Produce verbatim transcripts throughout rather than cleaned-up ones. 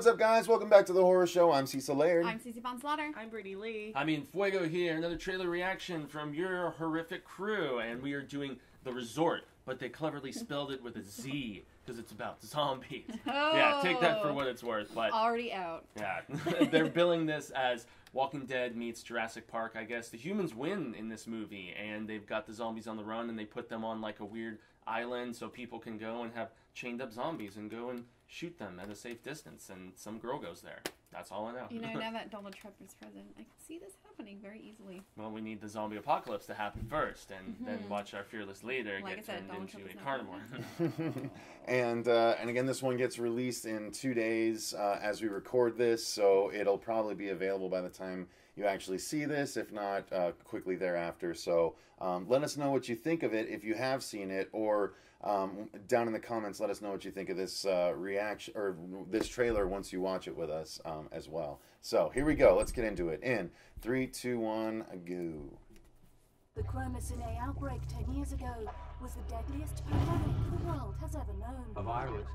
What's up, guys? Welcome back to The Horror Show. I'm Cecil Laird. I'm Susie Von Slaughter. I'm Brittany Lee. I'm in Fuego here. Another trailer reaction from your horrific crew. And we are doing The Rezort, but they cleverly spelled it with a Z because it's about zombies. Oh. Yeah, take that for what it's worth. But already out. Yeah. They're billing this as Walking Dead meets Jurassic Park, I guess. The humans win in this movie, and they've got the zombies on the run, and they put them on like a weird island so people can go and have chained up zombies and go and shoot them at a safe distance, and some girl goes there. That's all I know. You know, now that Donald Trump is president, I can see this happening very easily. Well, we need the zombie apocalypse to happen first, and mm-hmm. then watch our fearless leader like get said, turned Donald into Trump a carnivore. and, uh, and again, this one gets released in two days uh, as we record this, so it'll probably be available by the time you actually see this, if not uh, quickly thereafter. So um, let us know what you think of it if you have seen it, or Um, down in the comments, let us know what you think of this uh, reaction or this trailer once you watch it with us um, as well. So here we go. Let's get into it. In three, two, one, go. The Chromacinae outbreak ten years ago was the deadliest pandemic the world has ever known. A virus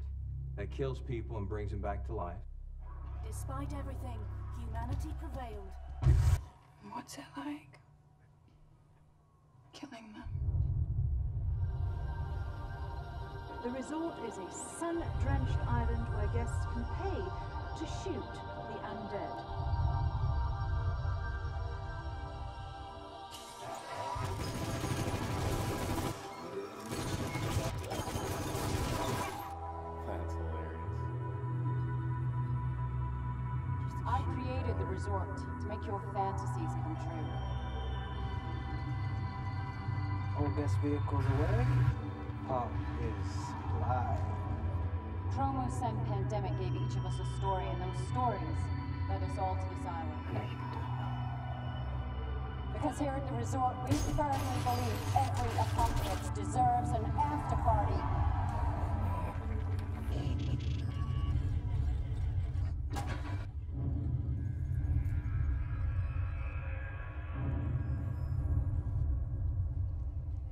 that kills people and brings them back to life. Despite everything, humanity prevailed. What's it like? Killing them. The resort is a sun-drenched island where guests can pay to shoot the undead. That's hilarious. I created the resort to make your fantasies come true. All guest vehicles away. Pop is alive. Chromo Sun Pandemic gave each of us a story, and those stories led us all to this island. Because here at the resort, we firmly believe every apocalypse deserves an after party.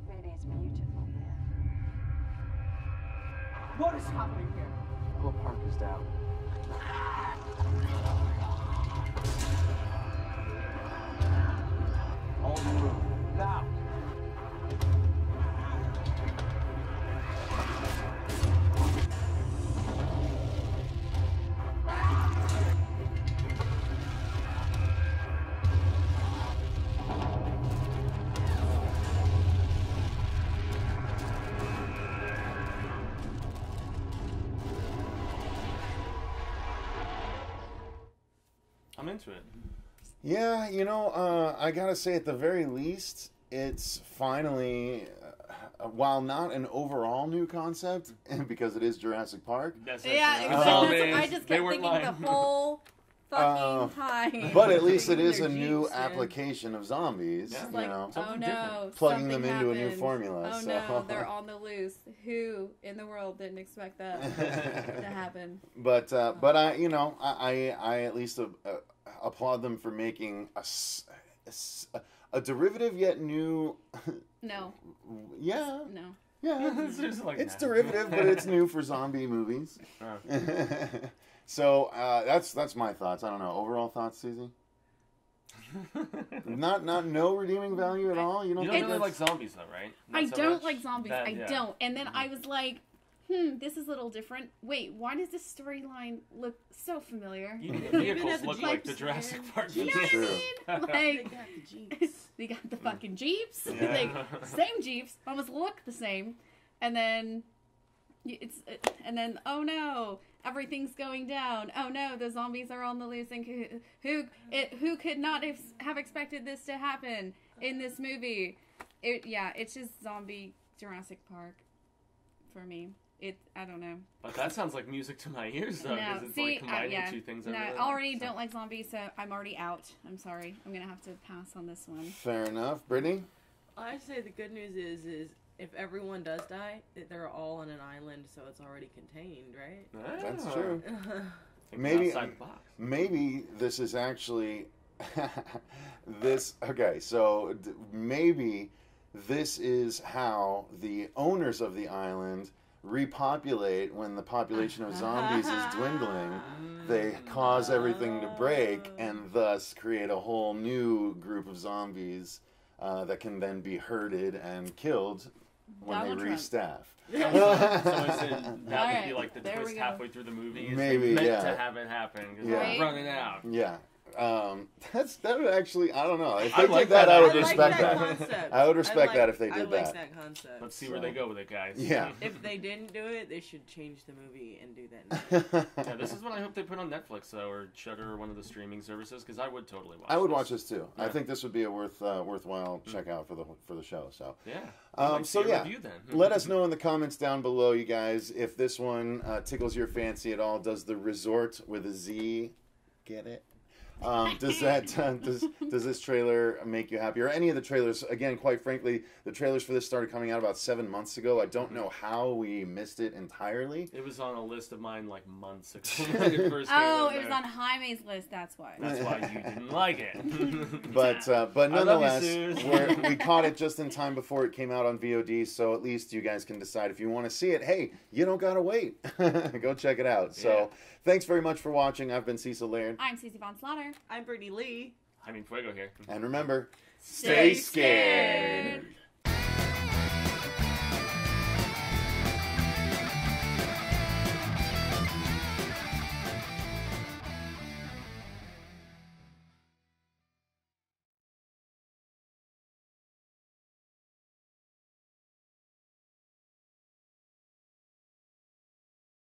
Really, it's beautiful. What is happening here? The whole park is down. All in the room. Now! I'm into it. Yeah, you know, uh, I gotta say, at the very least, it's finally, uh, while not an overall new concept, because it is Jurassic Park. That's yeah, exactly. Um, I just kept thinking lying. the whole fucking uh, time. But at least it is a new application of zombies. Yeah. You like, know, oh no, plugging them happened. into a new formula. Oh so. no, they're on the loose. Who in the world didn't expect that to happen? But uh, oh. but I, you know, I I, I at least. Uh, uh, applaud them for making a, a, a derivative yet new. No. Yeah. No. Yeah. It's, like it's derivative, but it's new for zombie movies. Oh. so uh, that's that's my thoughts. I don't know. Overall thoughts, Susie? not not no redeeming value at all. You don't, you don't really like zombies, though, right? Not I so don't much. like zombies. That, I yeah. don't. And then mm-hmm. I was like, Hmm, this is a little different. Wait, why does this storyline look so familiar? You mean the vehicles look like the Jurassic Park. You know what I mean? Like, they got the Jeeps. They got the fucking Jeeps. Yeah. Like, same Jeeps, almost look the same. And then, it's and then, oh no, everything's going down. Oh no, the zombies are on the loose. And who, who, it, who could not have expected this to happen in this movie? It, yeah, it's just zombie Jurassic Park for me. It, I don't know. But that sounds like music to my ears, though, because no. it's See, like combining uh, yeah. two things. I no, really already like, so. don't like zombies, so I'm already out. I'm sorry. I'm going to have to pass on this one. Fair enough. Brittany? I say the good news is, is if everyone does die, they're all on an island, so it's already contained, right? Oh. That's true. maybe, the box. maybe this is actually... this... Okay, so d maybe this is how the owners of the island repopulate when the population of zombies is dwindling. They cause everything to break and thus create a whole new group of zombies uh, that can then be herded and killed when Donald they restaff. Yeah. So it's in, that All would be like the right, twist halfway through the movie. Is Maybe, meant yeah. to have it happen because yeah. right? running out. Yeah. Um, that's that would actually I don't know if they I did like that, that I would I respect like that, that. I would respect like, that if they did I like that. that concept. Let's see so. where they go with it, guys. Yeah. If they didn't do it, they should change the movie and do that. Yeah, this is what I hope they put on Netflix though, or Shudder, or one of the streaming services, because I would totally watch. I would this. watch this too. Yeah. I think this would be a worth uh, worthwhile mm-hmm. check out for the for the show. So yeah. Um, like so yeah. Review, then. Let us know in the comments down below, you guys, if this one uh, tickles your fancy at all. Does The Rezort with a Z get it? Um, does that uh, does does this trailer make you happy, or any of the trailers? Again, quite frankly, the trailers for this started coming out about seven months ago. I don't know how we missed it entirely. It was on a list of mine like months ago. It first oh, it was on Jaime's list. That's why. That's why you didn't like it. But uh, but nonetheless, we're, we caught it just in time before it came out on V O D. So at least you guys can decide if you want to see it. Hey, you don't gotta wait. Go check it out. So yeah. Thanks very much for watching. I've been Cecil Laird. I'm Susie Von Slaughter. I'm Brittany Lee. Jaime En Fuego here. And remember, stay scared.